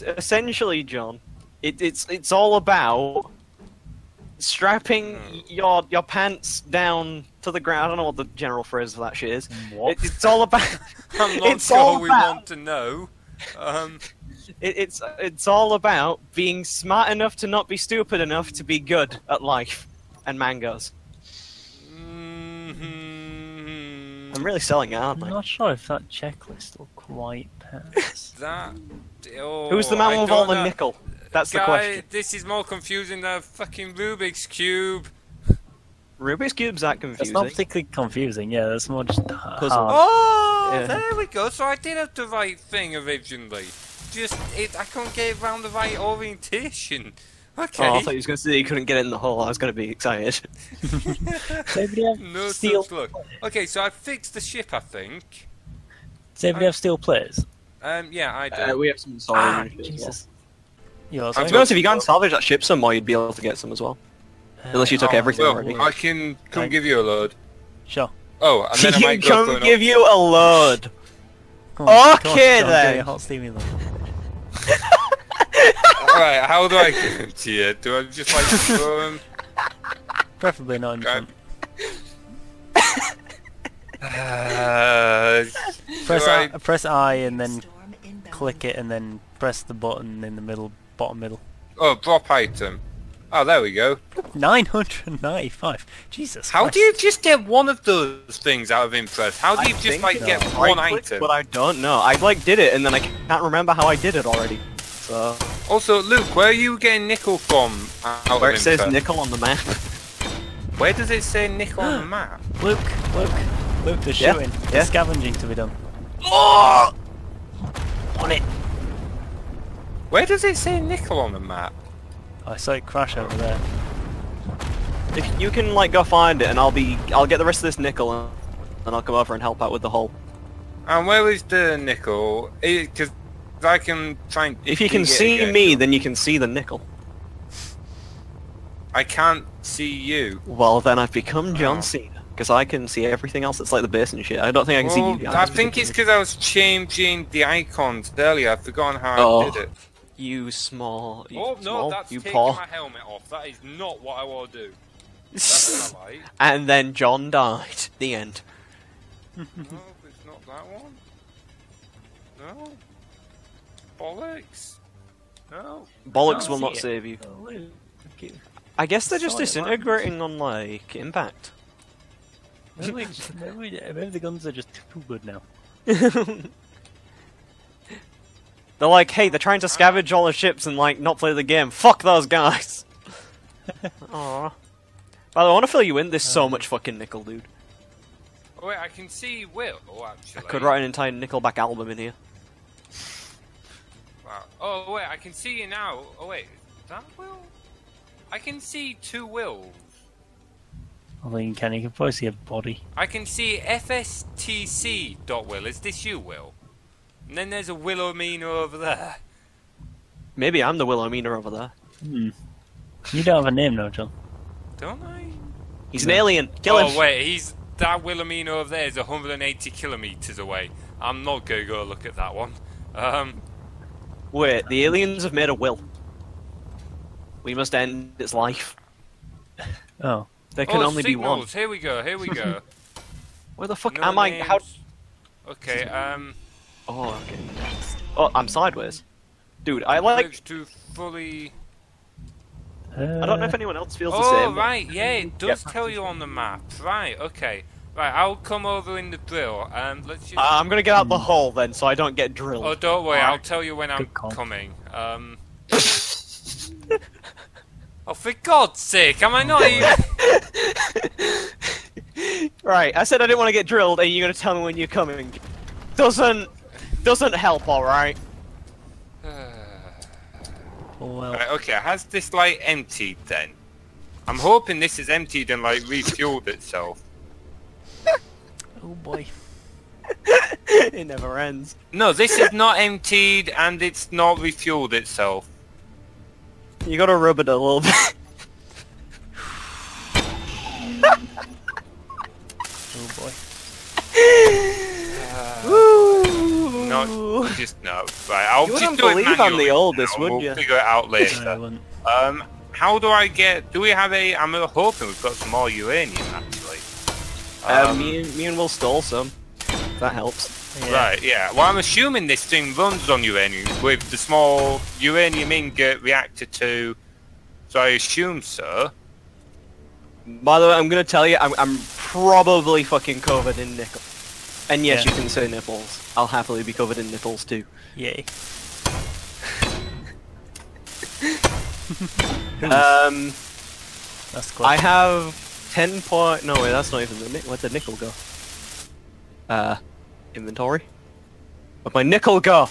essentially, John, it's all about strapping your pants down to the ground. I don't know what the general phrase for that shit is. What? It's all about. I'm not sure we want to know. It's all about being smart enough to not be stupid enough to be good at life and mangoes. Mm-hmm. I'm really selling it, aren't I? I'm not sure if that checklist will quite pass. That. Oh, who's the man with all the nickel? That's the question. This is more confusing than a fucking Rubik's Cube. Rubik's Cube's that confusing. It's not particularly confusing, yeah, that's more just hard. Oh, yeah. There we go, so I did have the right thing originally. Just, I couldn't get it around the right orientation. Okay. Oh, I thought you were going to say you couldn't get it in the hole, I was going to be excited. No such luck. Okay, so I fixed the ship, I think. Does everybody have steel plates? Yeah, I do. We have some salvage. Jesus. Well. To be honest, if you go and salvage that ship some more, you'd be able to get some as well. Unless you took everything already. I can come give you a load. Sure. Oh, and then I might go for give you a load. On, okay on, then. Hot steamy load. Alright, how do I give him to you? Do I just like throw him? Preferably not in front. Press I and then click it and then press the button in the middle, bottom middle. Oh, drop item. Oh, there we go. 995. Jesus Christ. How do you just get one of those things out of Impress? How do you just, like, get one item? But I don't know. I, like, did it, and then I can't remember how I did it already. So. Also, Luke, where are you getting nickel from out of Impress? Where it says nickel on the map. Where does it say nickel on the map? Luke, they're shooting. Yeah. There's scavenging to be done. Oh! On it. Where does it say nickel on the map? I saw it crash over there. If you can like go find it, and I'll get the rest of this nickel, and I'll come over and help out with the hole. And where is the nickel? Because I can try and. If you can see me, then you can see the nickel. I can't see you. Well, then I've become John Cena because I can see everything else that's like the base and shit. I don't think I can see you guys. I think it's because I was changing the icons earlier. I've forgotten how I did it. You small, that's you taking my helmet off. That is not what I want to do. That's not right. And then John died. The end. No, it's not that one. No. Bollocks. No. Bollocks will not save you. I guess they're just disintegrating on, like, impact. Maybe the guns are just too good now. They're like, hey, they're trying to scavenge all the ships and, like, not play the game. Fuck those guys! Aww. By the way, I want to fill you in. There's so much fucking nickel, dude. Oh, wait, I can see Will, actually. I could write an entire Nickelback album in here. Wow. Oh, wait, I can see you now. Oh, wait, is that Will? I can see two Wills. I think you can probably see a body. I can see FSTC.Will. Is this you, Will? And then there's a Wilhelmina over there. Maybe I'm the Wilhelmina over there. Hmm. You don't have a name now, John. Don't I? He's an alien. Kill him. Oh, wait. That Wilhelmina over there is 180 kilometers away. I'm not going to go look at that one. Wait, the aliens have made a will. We must end its life. Oh. There can only be one. Here we go, here we go. Where the fuck am I? How... Okay, Oh, okay. Oh, I'm sideways. Dude, I like... to fully... I don't know if anyone else feels the same. Oh, right, yeah, it does tell you on the map. Right, okay. Right, I'll come over in the drill. Let's just... I'm gonna get out the hole then, so I don't get drilled. Oh, don't worry, I'll tell you when I'm coming. Oh, for God's sake, am I not even... Right, I said I didn't want to get drilled, and you're gonna tell me when you're coming. Doesn't help, alright? Well. Right, okay, has this light emptied then? I'm hoping this is emptied and like refueled itself. Oh boy. It never ends. No, this is not emptied and it's not refueled itself. You gotta rub it a little bit. Oh boy. No, just no. Right, I'll you just do it manually. I'm the oldest, now. We'll figure it out later. How do I get? Do we have a? I'm hoping we've got some more uranium actually. Me and Will stole some. If that helps. Yeah. Right, yeah. Well, I'm assuming this thing runs on uranium with the small uranium ingot reactor 2, so I assume so. By the way, I'm going to tell you, I'm probably fucking covered in nickel. And yes, yeah. You can say nipples. I'll happily be covered in nipples too. Yay. That's close. I have 10 point... No, wait, that's not even the nickel. Where'd the nickel go? Inventory. Where'd my nickel go?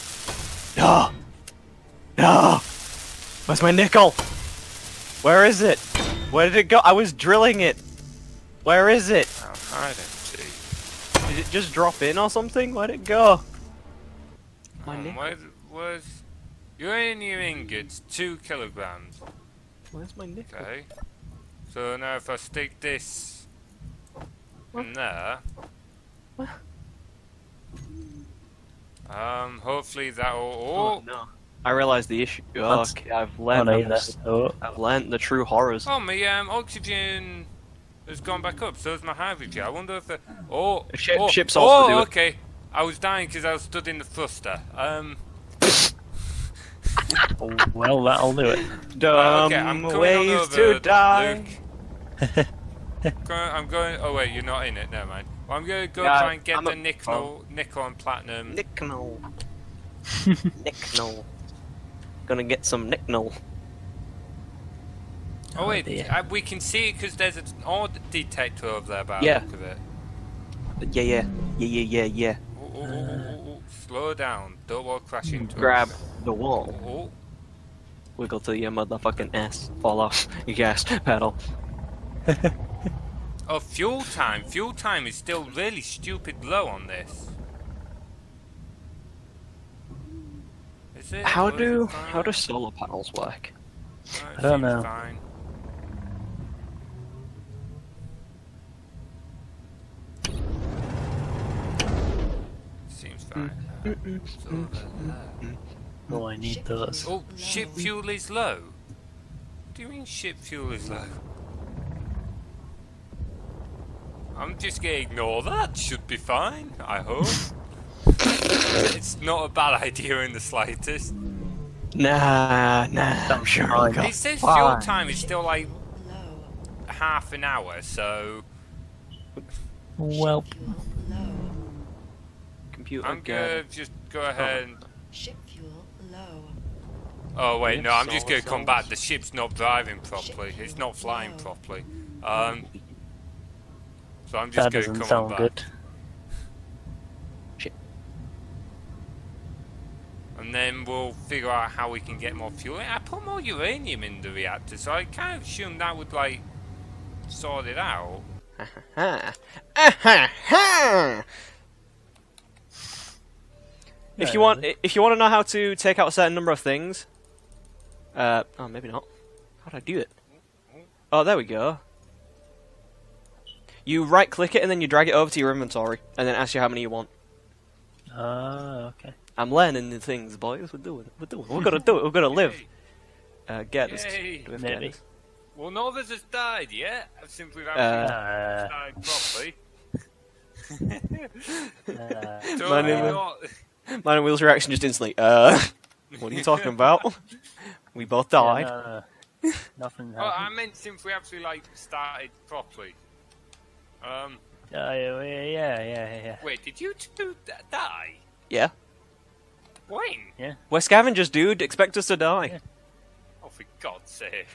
No! No! Where's my nickel? Where is it? Where did it go? I was drilling it! Where is it? Oh, I don't see. Did it just drop in or something? Where'd it go? My nickel? Where's... Uranium ingots, 2 kilograms. Where's my nickel? Okay. So now if I stick this... What? In there... What? Hopefully that'll... Oh, no. I realised the issue. Oh, okay, I've learnt the true horrors. Oh, my oxygen has gone back up, so has my hydrogen. I wonder if the... Oh, ship's off to do it. Okay. I was dying because I was stood in the thruster. Oh, well, that'll do it. Dumb ways to die. I'm going... Oh, wait, you're not in it. Never mind. Well, I'm going to go try and get the nickel and platinum. Nickel. Nickel. Gonna get some nickel. Oh, wait. We can see it because there's an odd detector over there by the look of it. Yeah. Oh. Slow down. Don't walk crashing into the wall. Oh. Wiggle to your motherfucking ass. Fall off your gas pedal. Oh, fuel time! Fuel time is still really stupid low on this. Is it? How do solar panels work? No, I don't know. Fine. Seems fine. Oh, I need those. Oh, ship fuel is low. What do you mean ship fuel is low? I'm just gonna ignore that, should be fine, I hope. It's not a bad idea in the slightest. Nah, I'm sure I got it. It says fuel time is still like half an hour, so... Well... Computer I'm gonna just go ahead and... Ship fuel low. Oh wait, no, I'm just gonna come back. The ship's not driving properly, it's not flying properly. So I'm just going to come sound back. Good. Shit. And then we'll figure out how we can get more fuel. I put more uranium in the reactor, so I kind of assume that would like sort it out. If you want to know how to take out a certain number of things, oh maybe not. How do I do it? Oh, there we go. You right-click it and then you drag it over to your inventory, and then ask you how many you want. Okay. I'm learning new things, boys. We're doing. We're gonna do it. We're gonna live. Get us. Maybe. Well, none of us has died yet. I've simply died properly. Man and Wheel's reaction just instantly. What are you talking about? We both died. No. Nothing happened. Well, I meant since we actually like started properly. Yeah. Wait, did you two die? Yeah. When? Yeah. We're scavengers, dude. Expect us to die. Yeah. Oh, for God's sake.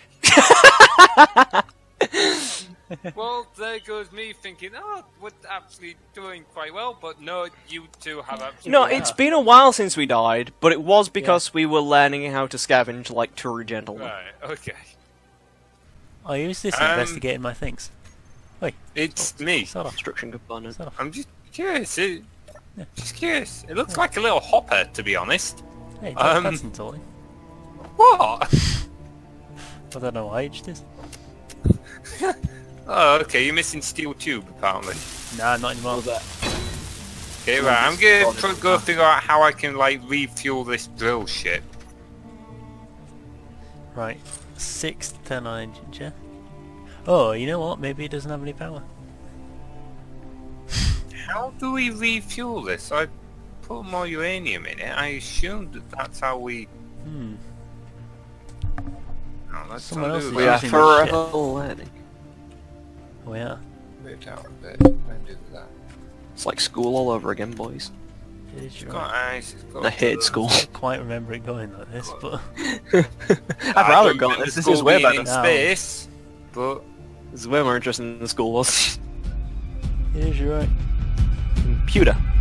Well, there goes me thinking, oh, we're actually doing quite well, but no, you two have absolutely... No, it's been a while since we died, but it was because we were learning how to scavenge like true gentlemen. Right, okay. I use this investigating my things. Wait, it's me. Construction component. I'm just curious. It looks like a little hopper, to be honest. Hey, that's insulting. What? I don't know why it just is. Oh, okay. You're missing steel tube, apparently. Nah, not anymore. What was that? Okay, right, I'm gonna go figure out how I can, like, refuel this drill ship. Right, 6 to 10 on engine, yeah? Oh, you know what? Maybe it doesn't have any power. How do we refuel this? I put more uranium in it. I assumed that that's how we... Hmm. No, that's someone else is using this ship. We are forever learning. We are. Moved out a bit. Don't do that. It's like school all over again, boys. It is I hated school. I don't quite remember it going like this, but... I'd rather go like this. This is way better. Space, but... This is way more interesting than the school was. It is, you're right. Computer.